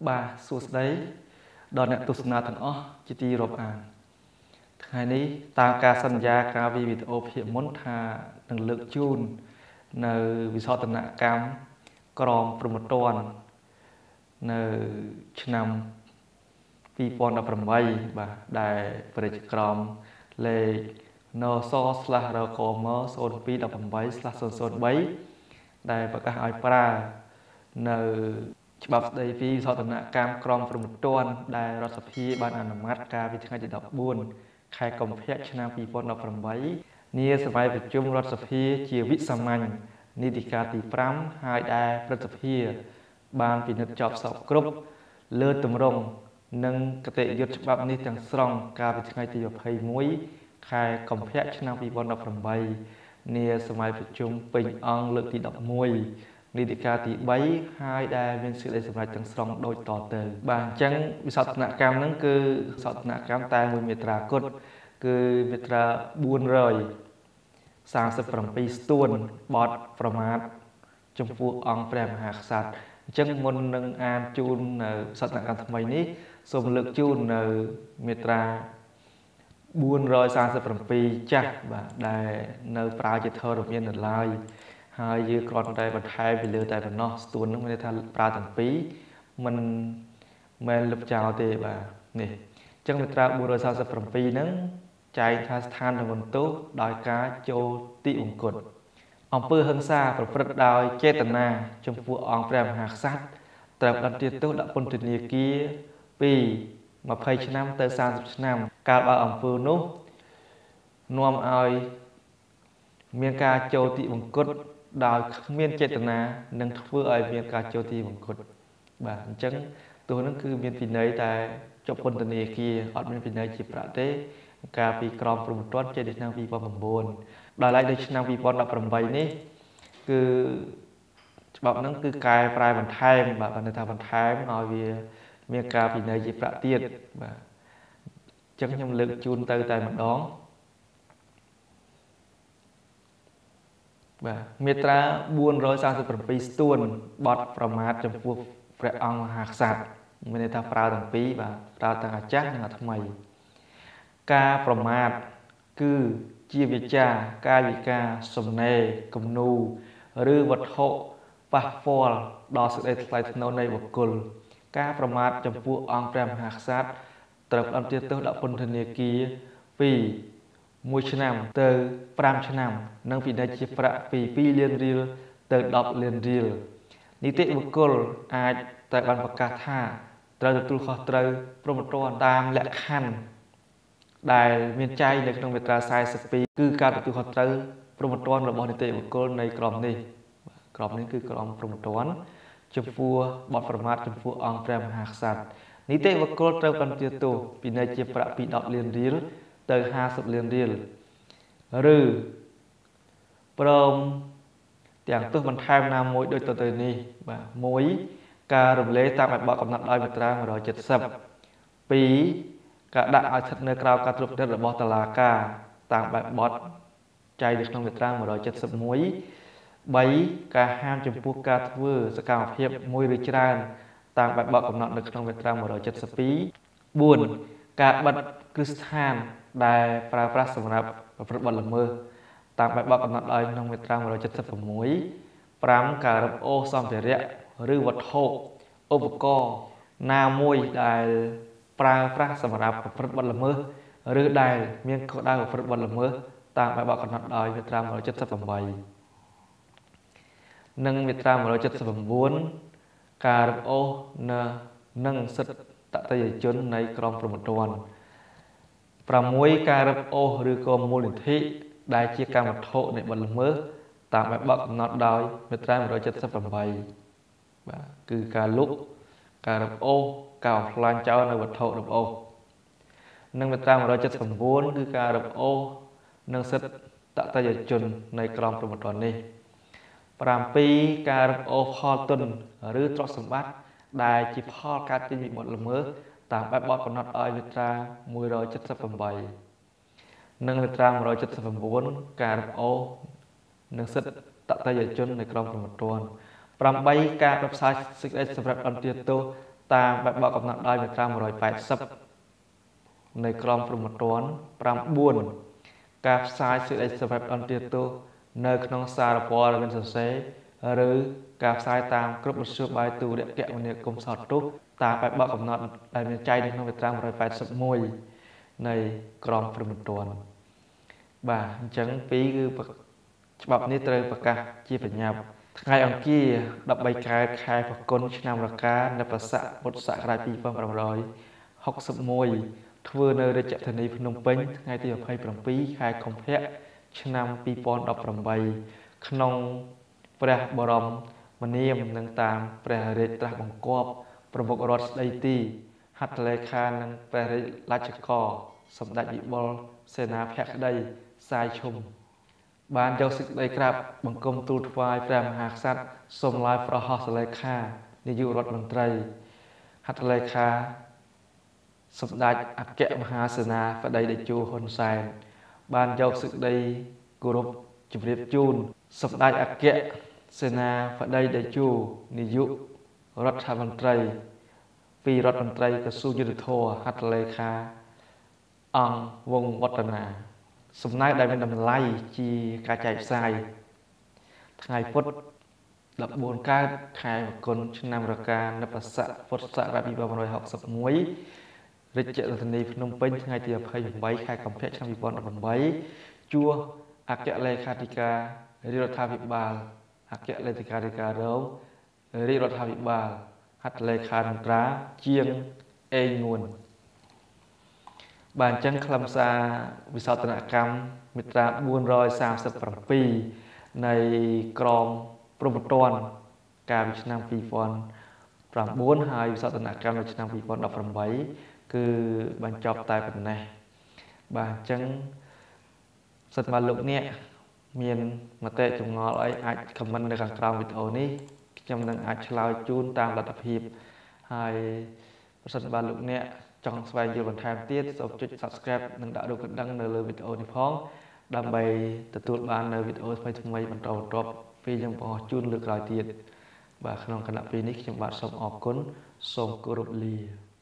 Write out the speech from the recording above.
Ba suốt đấy đòn nhận tu na thần ó chỉ ti rộp an ngày nay ta ca sanh gia ca vi bị ốp hiện muốn thà năng lượng chun nơi vì sao thần cam còn một tuần nơi năm vì pon đã phần bay và đại phần còn lệ nó so là rồi còn mơ so vì đã phần bay là so so bay đại và các ai para nơi bắp đầy vì so tầm nạ cam krom phần một tuần đại ra sập hi ban an mát ca vì thế ngày đọc buồn khai công phép cho nam vì bọn đọc phần bấy nia sập vai về chung ra sập hi chia vít sầm mạnh ni tì ca tì pram hai đại ra sập hi ban vì nước chọc sọc cướp lơ tầm rồng nâng cái tệ giật bắp ni thằng sòng ca vì thế ngày tì bắp hay muối khai công phép cho nam vì bọn đọc phần bấy nia sập vai về chung bình an lực tì đọc muối ni tì ca tì bấy hai đại viên sự đại sập vai thằng sòng đôi tỏ từ bàn chân vì sao tầm nạ cam nâng cứ sao tầm nạ cam tai mùi mệt ra cốt cứ việc là buồn rời sang sự phẩm phi tuôn bọt phẩm hạt trong vụ ông phèm hạt sạt chân môn nâng an chun sạt nặng càng thầm ní xôm lực chun miệt ra buồn rời sang sự phẩm phi chắc và đại nơi phá chỉ thơ đồng yên lại hai dư con đại vật hai về lừa đại vật nó tuôn nó mới thành phá thằng pí mình lập chào thì bà nè chân miệt ra buồn rời sang sự phẩm phi nâng chạy tha than là một tốt đòi cá châu tị ủng cột ông pư hơn xa và phật đòi che tần na trong vụ ông phèm hạt sát tập đoàn tiền tốt đã quân tuyệt nhiệt kia vì mà phơi năm tới sang năm cả ba ông pư nốt nuông ai miền cá châu tị ủng cột đòi miền che tần na nâng vừa ai miền cá châu tị ủng cột bản chất tôi nó cứ miền phi nơi tại trong quân tuyệt nhiệt kia ở miền phi nơi chỉ phải thế cả vì còn phần một tuần trên đường vi phạm buồn đòi lại được năng vi phạm là phần bảy ní cứ bảo năng cứ cài vài bản thay và bản thay bản thay nói về miền cả vì nơi dịp đã tiệt và chẳng nhầm lượng chun từ tại mặt đó và miệt ra buồn rồi sang từ phần bảy tuần bọt phần mát trong cuộc phải ăn hạt sạt mình ta phá thằng pí và ta thằng chắc là thằng mày ca phẩm mát cứ chia việc cha ca việc ca sầm nề cầm nù rư vật hộ và phò đo sự đại tài thâu này bậc cồn ca phẩm mát trong vụ ông trầm hạt sát tập âm tiết tố đạo phân thân kia vì môi chân nằm từ pram chân nằm năng vì đại chi phạ vì pi liên riêu từ đọc liên riêu ni tệ bậc cồn ai tại bàn bậc ca tha từ từ khó từ promotor tam lệ khăn đại miền trai được trong việc ra sai sập pi cứ ca được từ hoạt tử promotor là bọn đệ tử của này còn đi còn nên cứ còn promotor chụp vua bọn format chụp vua ông trem hạt sạt ní tệ và cô treo cần tiêu tụ vì nơi chụp ra bị đọc liền riêng từ hai sập liền riêng rư prom tiếng tôi vẫn tham nam mỗi đôi tờ này và mỗi ca rụm lễ ta phải bỏ cầm nặng đôi vật ra mà rồi chật sập pi cả đại ở thật nơi cao cả trục đất là bọt là ca tàng bạc bọt chạy được trong việt nam mà đòi chất sập muối bấy cả ham chấm phu ca vừa sẽ càng hiệp môi rực tràn tàng bạc bọt cũng nọ được trong việt nam mà đòi chất sập phí buồn cả bật Christian đại Prabhat Samrap và Phật Bồ Mơ tàng bạc bọt cũng nọ đòi trong việt nam mà đòi chất sập muối pram cả rập ô xong về rẽ rư vật hộ ô bậc co na môi đại Prabhat Samrap Phật Bồ Mơ rư đại miền cõi đại của Phật Bồ Mơ tàng bạc bọt cũng nọ đòi việt nam mà đòi chất sập bảy nâng việt nam vào chất phẩm vốn cà ô nâng sật tại tay chân này còn phần một tuần và muối cà ô được còn mô lĩnh thị đại chia cam một hộ để bật mớ tạm bạc bạc nọt đòi việt nam vào chất phẩm bày và cứ cà lúc cà ô cào lan cháu là vật hộ đập ô nâng việt nam vào chất phẩm vốn cứ cà ô nâng sật tại tay chân này còn phần một tuần đi phạm pi cà ô kho tuần rư trót sầm bát đại chỉ kho cá tinh bị bọt lầm mớ tạm bát bọt còn nọt ơi việt ra mùi rồi chất sập phẩm bảy nâng việt ra rồi chất sập phẩm bốn cà ô nâng sứt tạm tay giờ chân này còn một tuần phạm bay cà đập sai sức ấy sập rập âm tiết tô ta bạc bọ cọc nặng đai về trang rồi phải sập nơi con phù một toán pram buồn cáp sai sự đại sự phải ăn tiệt tu nơi con xa là bỏ là bên sân xế rồi cáp sai tam cướp một số bài tu để kẹo này cùng sọt trúc ta bạc bọ cọc nặng đai về chay nên không về trang rồi phải sập môi nơi con phù một toán bà chẳng phí cứ bọc nít rơi bạc cả chi phải nhập ngày ông kia đập bay cài khai và con nam là cá đập sạ một sạ đại pi phong vào rồi học sập môi thưa nơi để chạy thần đi Phnom Penh ngày tiệp hay bằng pi khai không phép nam pi pon đập bằng bay khăn pre bờ rồng mình niêm nâng tam pre để tra bằng cọp provoc rót đầy ti hạt lệ kha nâng pre lá chè cỏ sầm đại bị bol sena phép đây sai chung ban giao dịch đại gặp bằng công tu vai làm hạt sạn som lai phraha sale kha đi du rốt bằng trai hạt sale kha sập đại ác kẹm hà sena và đây để chu hồn sài ban giao dịch đây group chụp đẹp chun sập đại ác kẹm sena và đây để chu đi du rốt hà bằng trai vì rốt bằng trai có su như được thua hạt sale kha ăn vùng vật na sum nai đại bên đầm lai chi cá chạy sai ngày phốt đập buồn cá khai con nam ra cá nấp sạ phốt sạ ra bị vào rồi học sập muối lịch chợ là thần đi Phnom Penh ngày tiệp khai bằng bấy khai cầm phép trong bị bọn bằng bấy chua ác kẹt lê khai tika đi rồi thà bị bà ác kẹt lê tika đâu đi rồi thà bị bà hắt lê khai nằm trá chiêng e nguồn bàn chân khlam xa vì sao tận cam mít ra buôn roi sao sập phẩm pi này còn promoton cam nam phi phòn phẩm buôn hai vì sao tận cam nam phi phòn đọc phẩm bảy cứ bàn chọc tài phần này bàn chân sập mà lục nè miền mà tệ chúng ngõ lại ai comment được càng cao video này trong đang ai lao chun tam là tập hiệp hai sập mà lục nè trong vài giờ còn tham tiết sau chút subscribe nâng đã được đăng nơi video này phong đam bày từ tuần ban nơi video phải tham mấy đầu drop vì trong bỏ chun lực lại tiền và khả năng cân nặng phi nick trong bạn sống ọc cuốn sống cơ lì